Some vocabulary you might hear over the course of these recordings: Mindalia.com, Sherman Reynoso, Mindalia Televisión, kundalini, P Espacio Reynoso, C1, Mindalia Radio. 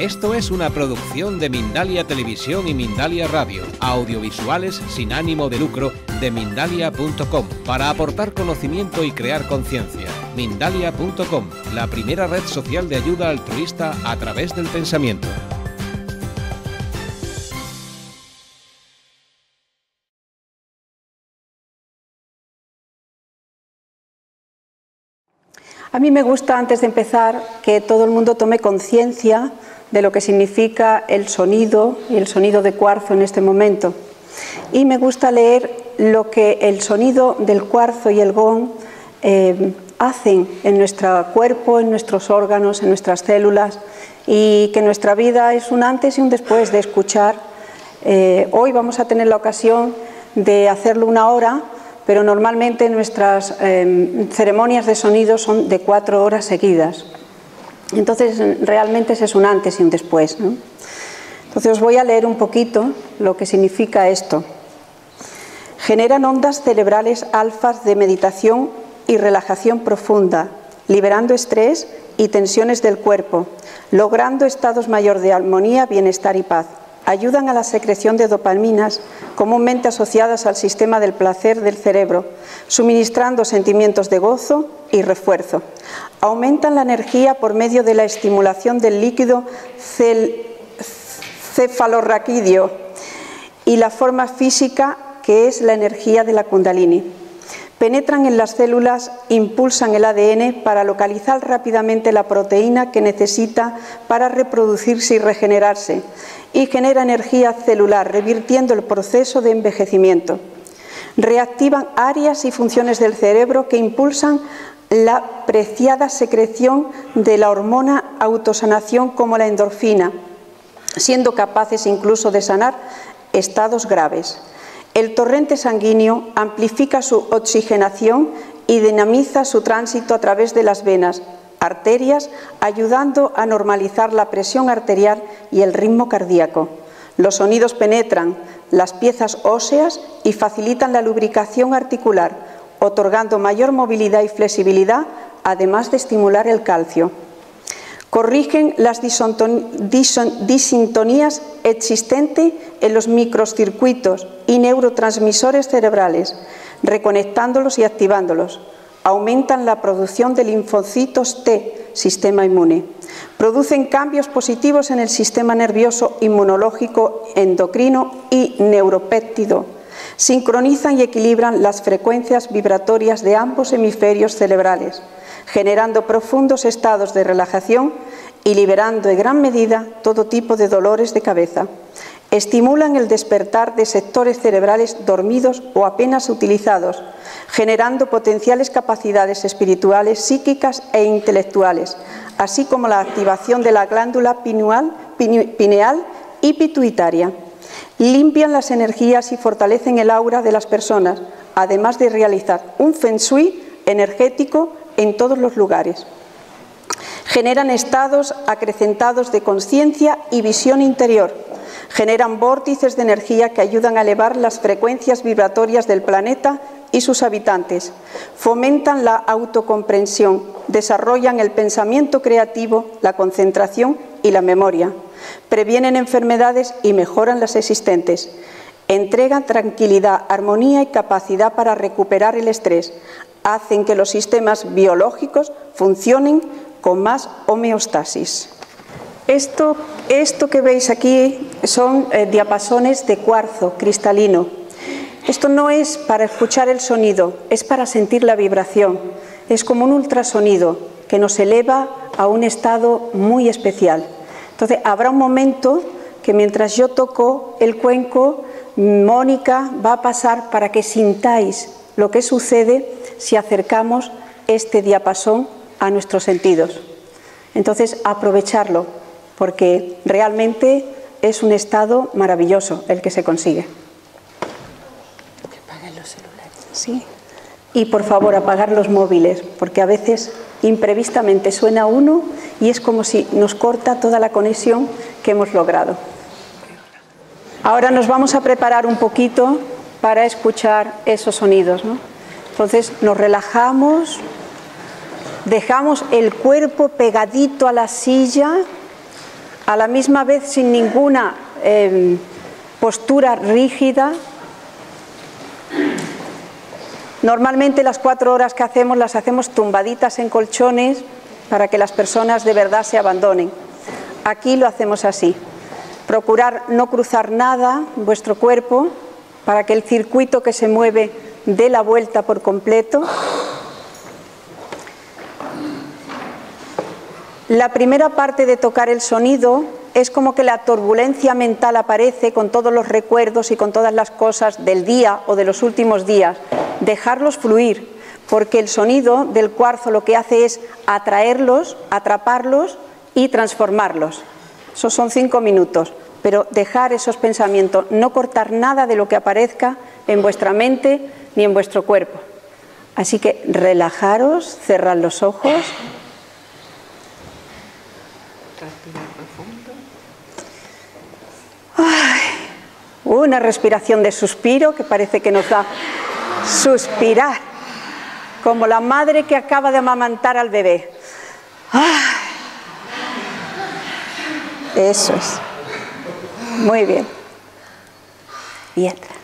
Esto es una producción de Mindalia Televisión y Mindalia Radio, audiovisuales sin ánimo de lucro de Mindalia.com, para aportar conocimiento y crear conciencia. Mindalia.com, la primera red social de ayuda altruista a través del pensamiento. A mí me gusta, antes de empezar, que todo el mundo tome conciencia de lo que significa el sonido y el sonido de cuarzo en este momento. Y me gusta leer lo que el sonido del cuarzo y el gong hacen en nuestro cuerpo, en nuestros órganos, en nuestras células, y que nuestra vida es un antes y un después de escuchar. Hoy vamos a tener la ocasión de hacerlo una hora, pero normalmente nuestras ceremonias de sonido son de 4 horas seguidas. Entonces, realmente ese es un antes y un después, ¿no? Entonces, os voy a leer un poquito lo que significa esto. Generan ondas cerebrales alfas de meditación y relajación profunda, liberando estrés y tensiones del cuerpo, logrando estados mayores de armonía, bienestar y paz. Ayudan a la secreción de dopaminas comúnmente asociadas al sistema del placer del cerebro, suministrando sentimientos de gozo y refuerzo. Aumentan la energía por medio de la estimulación del líquido cefalorraquídeo y la forma física, que es la energía de la kundalini. Penetran en las células, impulsan el ADN para localizar rápidamente la proteína que necesita para reproducirse y regenerarse, y genera energía celular, revirtiendo el proceso de envejecimiento. Reactivan áreas y funciones del cerebro que impulsan la preciada secreción de la hormona autosanación como la endorfina, siendo capaces incluso de sanar estados graves. El torrente sanguíneo amplifica su oxigenación y dinamiza su tránsito a través de las venas, arterias, ayudando a normalizar la presión arterial y el ritmo cardíaco. Los sonidos penetran las piezas óseas y facilitan la lubricación articular, otorgando mayor movilidad y flexibilidad, además de estimular el calcio. Corrigen las disintonías existentes en los microcircuitos y neurotransmisores cerebrales, reconectándolos y activándolos. Aumentan la producción de linfocitos T, sistema inmune. Producen cambios positivos en el sistema nervioso, inmunológico, endocrino y neuropéptido. Sincronizan y equilibran las frecuencias vibratorias de ambos hemisferios cerebrales, generando profundos estados de relajación y liberando en gran medida todo tipo de dolores de cabeza. Estimulan el despertar de sectores cerebrales dormidos o apenas utilizados, generando potenciales capacidades espirituales, psíquicas e intelectuales, así como la activación de la glándula pineal y pituitaria. Limpian las energías y fortalecen el aura de las personas, además de realizar un feng shui energético en todos los lugares. Generan estados acrecentados de conciencia y visión interior. Generan vórtices de energía que ayudan a elevar las frecuencias vibratorias del planeta y sus habitantes. Fomentan la autocomprensión, desarrollan el pensamiento creativo, la concentración y la memoria. Previenen enfermedades y mejoran las existentes. Entregan tranquilidad, armonía y capacidad para recuperar el estrés. Hacen que los sistemas biológicos funcionen con más homeostasis. Esto que veis aquí son diapasones de cuarzo cristalino. Esto no es para escuchar el sonido, es para sentir la vibración. Es como un ultrasonido que nos eleva a un estado muy especial. Entonces, habrá un momento que mientras yo toco el cuenco, Mónica va a pasar para que sintáis lo que sucede si acercamos este diapasón a nuestros sentidos. Entonces, aprovecharlo, porque realmente es un estado maravilloso el que se consigue. Que apaguen los celulares. Sí. Y por favor, apagar los móviles, porque a veces imprevistamente suena uno y es como si nos corta toda la conexión que hemos logrado. Ahora nos vamos a preparar un poquito para escuchar esos sonidos, ¿no? Entonces nos relajamos, dejamos el cuerpo pegadito a la silla, a la misma vez sin ninguna postura rígida. Normalmente las 4 horas que hacemos las hacemos tumbaditas en colchones para que las personas de verdad se abandonen. Aquí lo hacemos así. Procurar no cruzar nada en vuestro cuerpo para que el circuito que se mueve dé la vuelta por completo. La primera parte de tocar el sonido es como que la turbulencia mental aparece con todos los recuerdos y con todas las cosas del día o de los últimos días. Dejarlos fluir, porque el sonido del cuarzo lo que hace es atraerlos, atraparlos y transformarlos. Esos son 5 minutos, pero dejar esos pensamientos, no cortar nada de lo que aparezca en vuestra mente ni en vuestro cuerpo. Así que relajaros, cerrad los ojos. Ay, una respiración de suspiro que parece que nos da suspirar, como la madre que acaba de amamantar al bebé. Ay, eso es. Muy bien. Y entra.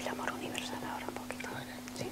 el amor universal ahora un poquito. Ahora. Sí.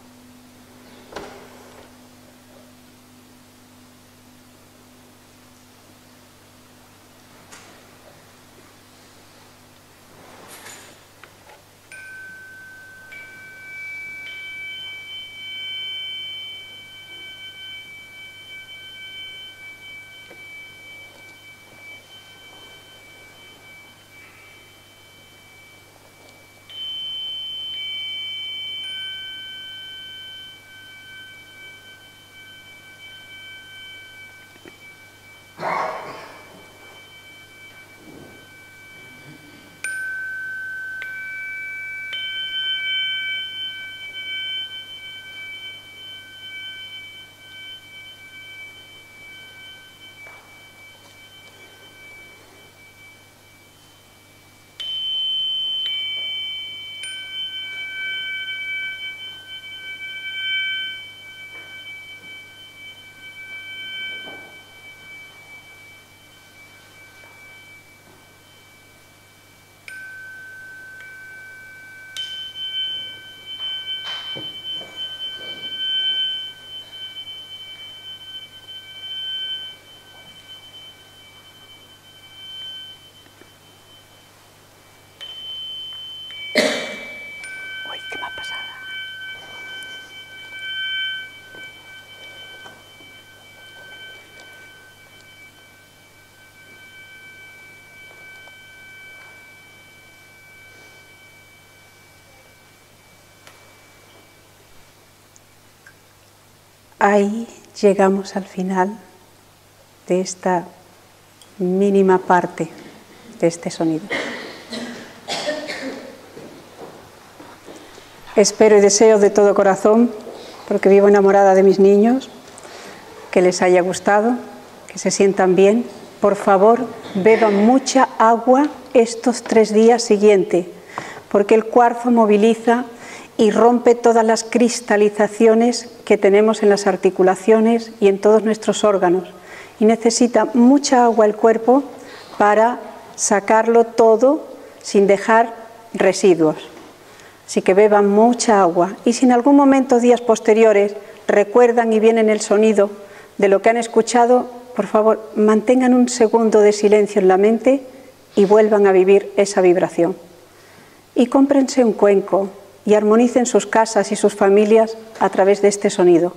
Ahí llegamos al final de esta mínima parte de este sonido. Espero y deseo de todo corazón, porque vivo enamorada de mis niños, que les haya gustado, que se sientan bien. Por favor, beban mucha agua estos 3 días siguientes, porque el cuarzo moviliza y rompe todas las cristalizaciones que tenemos en las articulaciones y en todos nuestros órganos. Y necesita mucha agua el cuerpo para sacarlo todo sin dejar residuos. Así que beban mucha agua. Y si en algún momento, días posteriores, recuerdan y vienen el sonido de lo que han escuchado, por favor, mantengan un segundo de silencio en la mente y vuelvan a vivir esa vibración. Y cómprense un cuenco y armonicen sus casas y sus familias a través de este sonido.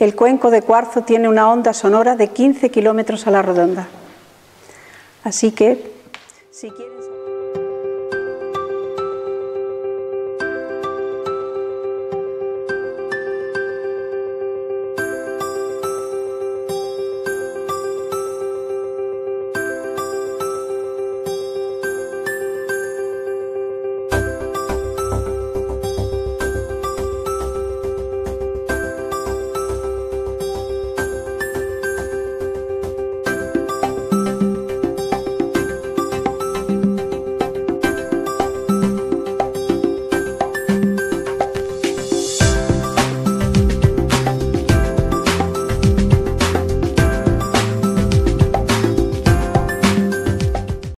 El cuenco de cuarzo tiene una onda sonora de 15 kilómetros a la redonda. Así que, si quieren...